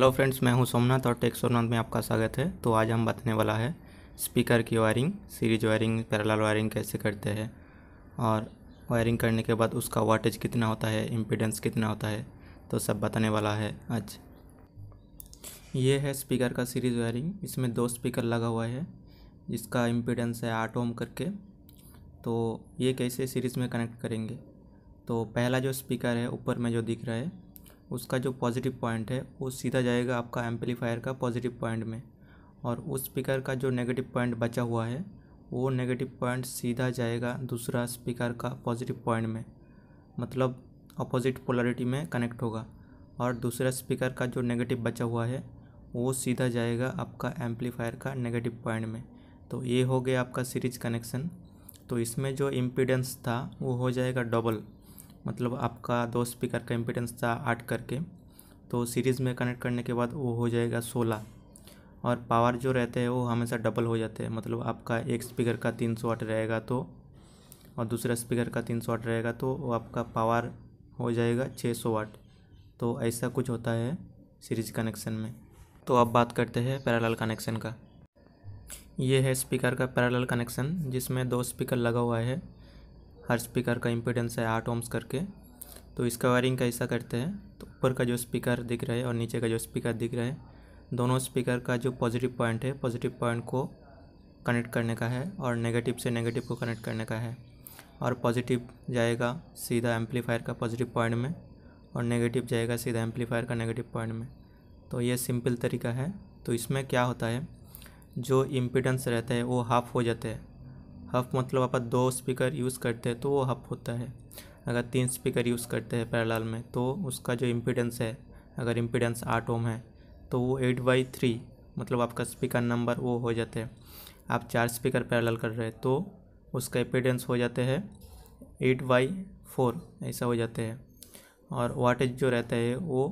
Hello friends, मैं हूं सोमनाथ और टेक सोमनाथ में आपका स्वागत है। तो आज हम बताने वाला है स्पीकर की wiring, series wiring, parallel wiring कैसे करते हैं और वायरिंग करने के बाद उसका वाटेज कितना होता है, इम्पीडेंस कितना होता है, तो सब बताने वाला है आज। ये है स्पीकर का सीरीज वायरिंग। इसमें दो स्पीकर लगा हुआ है जिसका इम्पीडेंस है 8 ओम करके। तो ये कैसे सीरीज़ में कनेक्ट करेंगे, तो पहला जो स्पीकर है ऊपर में जो दिख रहा है उसका जो पॉजिटिव पॉइंट है वो सीधा जाएगा आपका एम्पलीफायर का पॉजिटिव पॉइंट में, और उस स्पीकर का जो नेगेटिव पॉइंट बचा हुआ है वो नेगेटिव पॉइंट सीधा जाएगा दूसरा स्पीकर का पॉजिटिव पॉइंट में, मतलब अपोजिट पोलैरिटी में कनेक्ट होगा। और दूसरा स्पीकर का जो नेगेटिव बचा हुआ है वो सीधा जाएगा आपका एम्पलीफायर का नेगेटिव पॉइंट में। तो ये हो गया आपका सीरीज कनेक्शन। तो इसमें जो इम्पीडेंस था वो हो जाएगा डबल, मतलब आपका दो स्पीकर का इम्पीडेंस था 8 करके, तो सीरीज़ में कनेक्ट करने के बाद वो हो जाएगा 16। और पावर जो रहते हैं वो हमेशा डबल हो जाते हैं, मतलब आपका एक स्पीकर का 300 वाट रहेगा तो और दूसरा स्पीकर का 300 वाट रहेगा, तो वो आपका पावर हो जाएगा 600 वाट। तो ऐसा कुछ होता है सीरीज कनेक्शन में। तो अब बात करते हैं पैरेलल कनेक्शन का। ये है स्पीकर का पैरेलल कनेक्शन जिसमें दो स्पीकर लगा हुआ है, हर स्पीकर का इम्पीडेंस है 8 ओम्स करके। तो इसका वायरिंग कैसा करते हैं, तो ऊपर का जो स्पीकर दिख रहा है और नीचे का जो स्पीकर दिख रहा है दोनों स्पीकर का जो पॉजिटिव पॉइंट है, पॉजिटिव पॉइंट को कनेक्ट करने का है और नेगेटिव से नेगेटिव को कनेक्ट करने का है। और पॉजिटिव जाएगा सीधा एम्पलीफायर का पॉजिटिव पॉइंट में और नेगेटिव जाएगा सीधा एम्पलीफायर का नेगेटिव पॉइंट में। तो ये सिंपल तरीका है। तो इसमें क्या होता है, जो इम्पीडेंस रहता है वो हाफ हो जाते हैं। हाफ मतलब आप दो स्पीकर यूज़ करते हैं तो वो हाफ होता है। अगर 3 स्पीकर यूज़ करते हैं पैरेलल में तो उसका जो इम्पीडेंस है, अगर इम्पीडेंस 8 ओम है तो वो 8/3, मतलब आपका स्पीकर नंबर वो हो जाते हैं। आप 4 स्पीकर पैरेलल कर रहे हैं तो उसका इम्पीडेंस हो जाते हैं 8/4, ऐसा हो जाते हैं। और वाटेज जो रहता है वो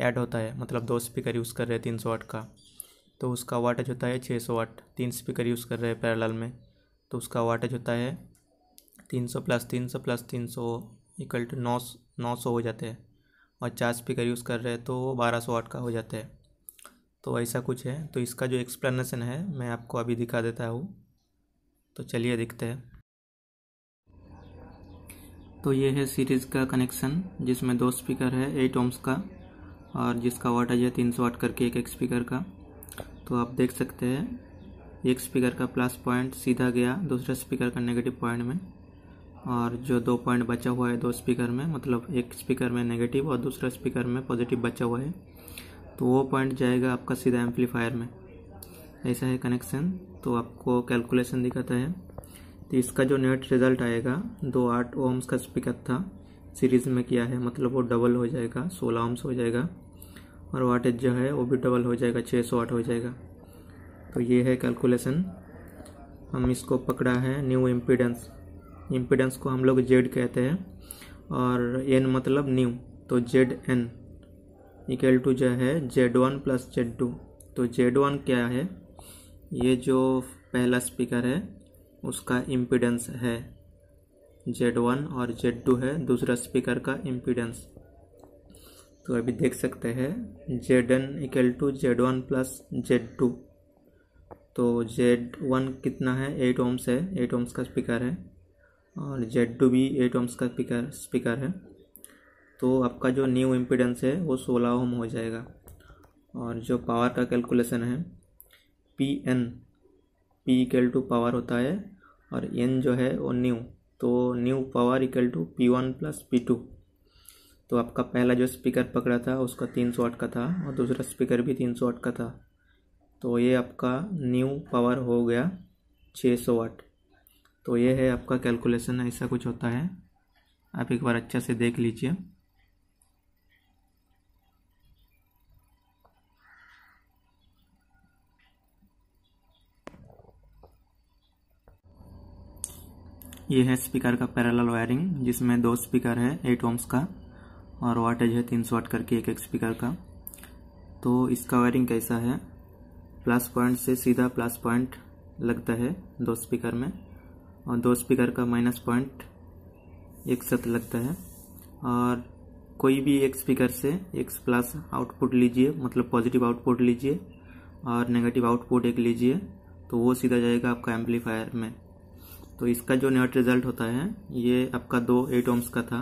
ऐड होता है, मतलब 2 स्पीकर यूज़ कर रहे हैं 300 वाट का तो उसका वाटेज होता है 600 वाट। 3 स्पीकर यूज़ कर रहे हैं पैरेलल में तो उसका वाटेज होता है 300 + 300 + 300 = 900 हो जाते हैं। और 4 स्पीकर यूज़ कर रहे हैं तो 1200 वाट का हो जाता है। तो ऐसा कुछ है। तो इसका जो एक्सप्लेनेशन है मैं आपको अभी दिखा देता हूँ, तो चलिए देखते हैं। तो ये है सीरीज़ का कनेक्शन जिसमें 2 स्पीकर है 8 ओम्स का और जिसका वाटेज है 300 वाट करके एक स्पीकर का। तो आप देख सकते हैं एक स्पीकर का प्लस पॉइंट सीधा गया दूसरा स्पीकर का नेगेटिव पॉइंट में, और जो 2 पॉइंट बचा हुआ है 2 स्पीकर में, मतलब एक स्पीकर में नेगेटिव और दूसरा स्पीकर में पॉजिटिव बचा हुआ है, तो वो पॉइंट जाएगा आपका सीधा एम्पलीफायर में। ऐसा है कनेक्शन। तो आपको कैलकुलेशन दिखाता है। तो इसका जो नेट रिजल्ट आएगा, 2 8 ओम्स का स्पीकर था, सीरीज में किया है मतलब वो डबल हो जाएगा, 16 ओम्स हो जाएगा। और वाटेज जो है वो भी डबल हो जाएगा, 600 वाट हो जाएगा। तो ये है कैलकुलेशन। हम इसको पकड़ा है न्यू इम्पीडेंस। इम्पीडेंस को हम लोग जेड कहते हैं और एन मतलब न्यू, तो ZN = जो है Z1 + Z2। तो Z1 क्या है, ये जो पहला स्पीकर है उसका इम्पीडेंस है Z1 और Z2 है दूसरा स्पीकर का इम्पीडेंस। तो अभी देख सकते हैं ZN = Z1 + Z2। तो Z1 कितना है, 8 ओम्स है, 8 ओम्स का स्पीकर है। और Z2 भी 8 ओम्स का स्पीकर है। तो आपका जो न्यू इम्पीडेंस है वो 16 ओम हो जाएगा। और जो पावर का कैलकुलेशन है, P = पावर होता है और N जो है वो न्यू, तो न्यू पावर = P1 + P2। तो आपका पहला जो स्पीकर पकड़ा था उसका 300 वाट का था और दूसरा स्पीकर भी 300 वाट का था, तो ये आपका न्यू पावर हो गया 600 वाट। तो ये है आपका कैलकुलेशन, ऐसा कुछ होता है। आप एक बार अच्छा से देख लीजिए। ये है स्पीकर का पैरेलल वायरिंग जिसमें 2 स्पीकर है 8 ओम्स का और वाटेज है 300 वाट करके एक स्पीकर का। तो इसका वायरिंग कैसा है, प्लस पॉइंट से सीधा प्लस पॉइंट लगता है 2 स्पीकर में और 2 स्पीकर का माइनस पॉइंट एक साथ लगता है। और कोई भी एक स्पीकर से x प्लस आउटपुट लीजिए, मतलब पॉजिटिव आउटपुट लीजिए और नेगेटिव आउटपुट एक लीजिए, तो वो सीधा जाएगा आपका एम्पलीफायर में। तो इसका जो नेट रिजल्ट होता है ये आपका 2 8 ohms का था,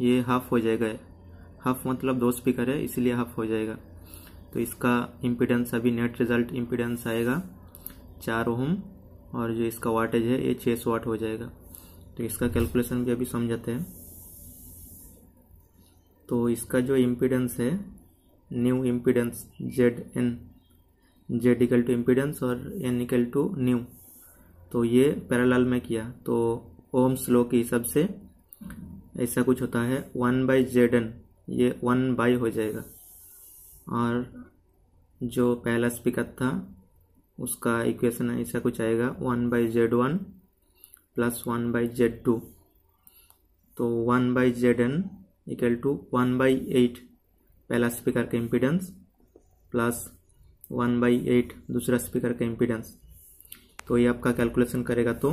ये हाफ हो जाएगा, हाफ मतलब 2 स्पीकर है इसलिए हाफ हो जाएगा। तो इसका इम्पीडेंस अभी नेट रिजल्ट इम्पीडेंस आएगा 4 ओम और जो इसका वाटेज है ये 600 वाट हो जाएगा। तो इसका कैलकुलेशन भी अभी समझाते हैं। तो इसका जो इम्पीडेंस है new impedance Z equal to impedance और एन इक्वल टू न्यू, तो ये पैरेलल में किया तो ओम्स लॉ के हिसाब से ऐसा कुछ होता है 1/ZN, ये 1/हो जाएगा। और जो पहला स्पीकर था उसका इक्वेशन ऐसा कुछ आएगा 1/Z1 प्लस 1/Z2, तो 1/ZN इक्वल टू 1/8 पहला स्पीकर का इम्पीडेंस प्लस 1/8 दूसरा स्पीकर का इम्पीडेंस। तो ये आपका कैलकुलेशन करेगा तो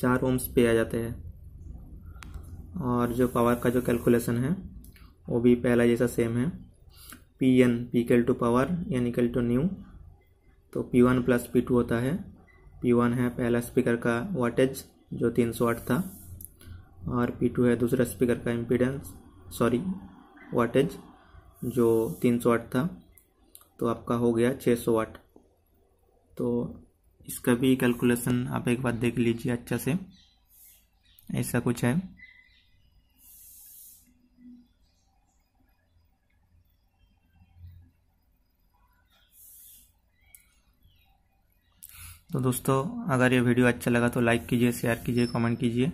4 ohms पे आ जाते हैं। और जो पावर का जो कैलकुलेशन है वो भी पहला जैसा सेम है, P equal to power N equal to new, तो P1 प्लस P2 होता है। P1 है पहला स्पीकर का वाटेज जो 300 वाट था और P2 है दूसरा स्पीकर का वाटेज जो 300 वाट था, तो आपका हो गया 600 वाट। तो इसका भी कैलकुलेशन आप एक बार देख लीजिए अच्छा से, ऐसा कुछ है। तो दोस्तों अगर ये वीडियो अच्छा लगा तो लाइक कीजिए, शेयर कीजिए, कमेंट कीजिए।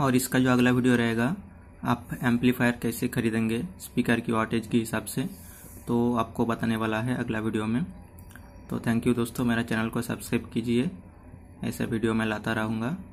और इसका जो अगला वीडियो रहेगा आप एम्पलीफायर कैसे खरीदेंगे स्पीकर की वाटेज के हिसाब से, तो आपको बताने वाला है अगला वीडियो में। तो थैंक यू दोस्तों, मेरा चैनल को सब्सक्राइब कीजिए, ऐसा वीडियो मैं लाता रहूँगा।